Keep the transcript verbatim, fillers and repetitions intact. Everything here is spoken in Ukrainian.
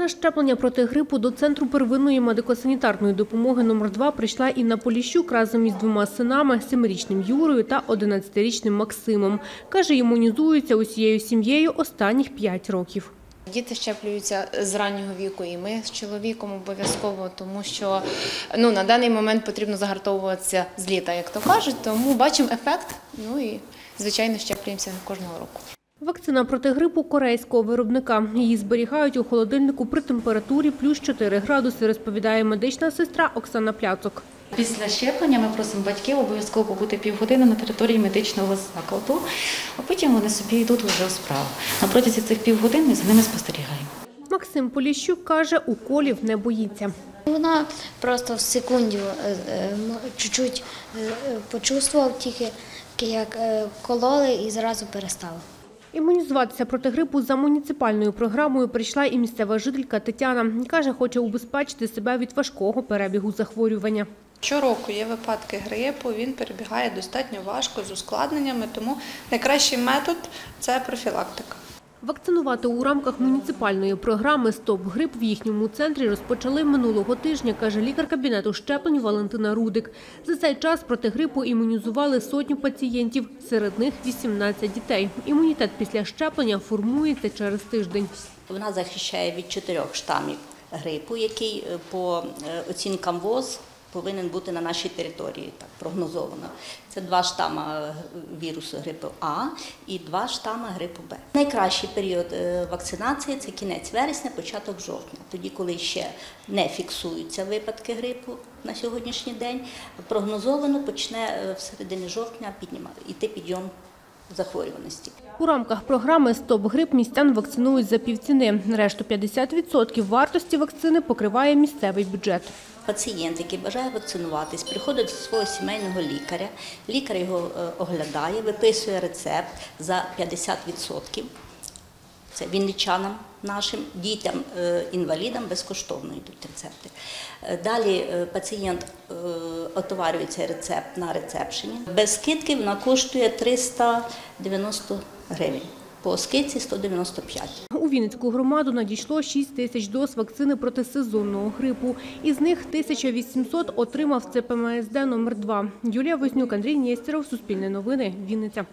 На щеплення проти грипу до Центру первинної медико-санітарної допомоги номер два прийшла Інна Поліщук разом із двома синами – семирічним Юрою та одинадцятирічним Максимом. Каже, імунізуються усією сім'єю останніх п'ять років. Діти щеплюються з раннього віку, і ми з чоловіком обов'язково, тому що ну, на даний момент потрібно загартовуватися з літа, як то кажуть, тому бачимо ефект, ну і, звичайно, щеплюємося кожного року. Вакцина проти грипу корейського виробника. Її зберігають у холодильнику при температурі плюс чотири градуси, розповідає медична сестра Оксана Пляцок. Після щеплення ми просимо батьків обов'язково побути півгодини на території медичного закладу, а потім вони собі йдуть уже у справу. На протязі цих півгодин ми за ними спостерігаємо. Максим Поліщук каже, уколів не боїться. Вона просто в секунду чуть-чуть почувствував, тільки як кололи і зразу перестала. Імунізуватися проти грипу за муніципальною програмою прийшла і місцева жителька Тетяна. Каже, хоче убезпечити себе від важкого перебігу захворювання. Щороку є випадки грипу, він перебігає достатньо важко з ускладненнями, тому найкращий метод – це профілактика. Вакцинувати у рамках муніципальної програми «Стоп-грип» в їхньому центрі розпочали минулого тижня, каже лікар кабінету щеплень Валентина Рудик. За цей час проти грипу імунізували сотню пацієнтів, серед них вісімнадцять дітей. Імунітет після щеплення формується через тиждень. Вона захищає від чотирьох штамів грипу, який по оцінкам ВОЗ повинен бути на нашій території, так прогнозовано. Це два штами вірусу грипу А і два штами грипу Б. Найкращий період вакцинації – це кінець вересня, початок жовтня, тоді, коли ще не фіксуються випадки грипу на сьогоднішній день. Прогнозовано почне в середині жовтня йти підйом захворюваності. У рамках програми «Стоп-грип» містян вакцинують за півціни. Решту п'ятдесят відсотків вартості вакцини покриває місцевий бюджет. Пацієнт, який бажає вакцинуватись, приходить до свого сімейного лікаря, лікар його оглядає, виписує рецепт за п'ятдесят відсотків. Це вінничанам нашим, дітям-інвалідам безкоштовно йдуть рецепти. Далі пацієнт отоварює цей рецепт на рецепшені. Без скидки вона коштує триста дев'яносто гривень. По скидці сто дев'яносто п'ять. У Вінницьку громаду надійшло шість тисяч доз вакцини проти сезонного грипу. Із них тисяча вісімсот отримав ЦПМСД номер два. Юлія Виснюк, Андрій Нєстеров, Суспільне новини, Вінниця.